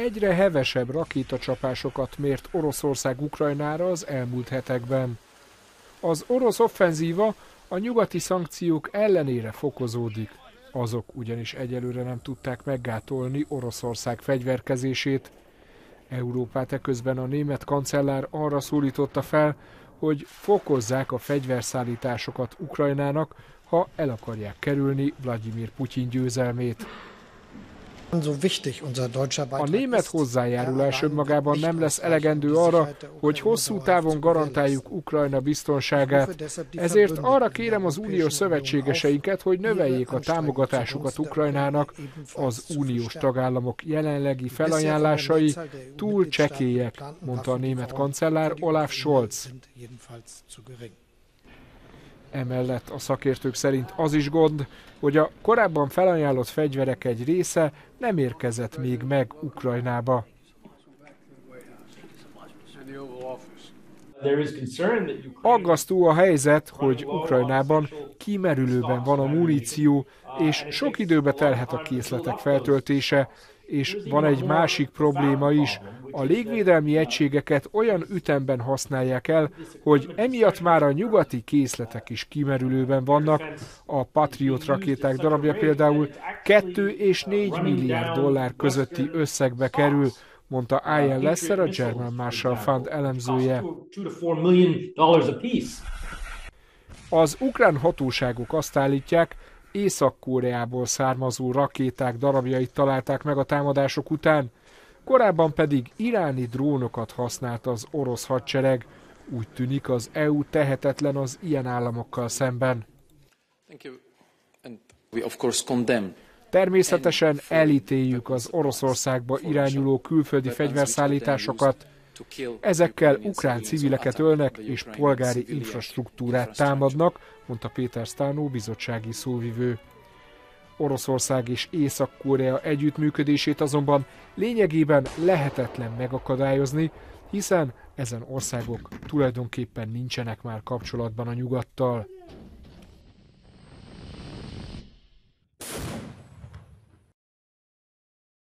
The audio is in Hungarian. egyre hevesebb rakétacsapásokat mért Oroszország Ukrajnára az elmúlt hetekben. Az orosz offenzíva a nyugati szankciók ellenére fokozódik. Azok ugyanis egyelőre nem tudták meggátolni Oroszország fegyverkezését. Európát eközben a német kancellár arra szólította fel, hogy fokozzák a fegyverszállításokat Ukrajnának, ha el akarják kerülni Vladimir Putin győzelmét. A német hozzájárulás önmagában nem lesz elegendő arra, hogy hosszú távon garantáljuk Ukrajna biztonságát, ezért arra kérem az uniós szövetségeseinket, hogy növeljék a támogatásukat Ukrajnának, az uniós tagállamok jelenlegi felajánlásai túl csekélyek, mondta a német kancellár Olaf Scholz. Emellett a szakértők szerint az is gond, hogy a korábban felajánlott fegyverek egy része nem érkezett még meg Ukrajnába. Aggasztó a helyzet, hogy Ukrajnában kimerülőben van a muníció, és sok időbe telhet a készletek feltöltése, és van egy másik probléma is. A légvédelmi egységeket olyan ütemben használják el, hogy emiatt már a nyugati készletek is kimerülőben vannak. A Patriot rakéták darabja például 2 és 4 milliárd dollár közötti összegbe kerül, mondta Ian Lesser, a German Marshall Fund elemzője. Az ukrán hatóságok azt állítják, Észak-Koreából származó rakéták darabjait találták meg a támadások után, korábban pedig iráni drónokat használt az orosz hadsereg. Úgy tűnik, az EU tehetetlen az ilyen államokkal szemben. Természetesen elítéljük az Oroszországba irányuló külföldi fegyverszállításokat. Ezekkel ukrán civileket ölnek és polgári infrastruktúrát támadnak, mondta Péter Sztánó bizottsági szóvivő. Oroszország és Észak-Korea együttműködését azonban lényegében lehetetlen megakadályozni, hiszen ezen országok tulajdonképpen nincsenek már kapcsolatban a nyugattal.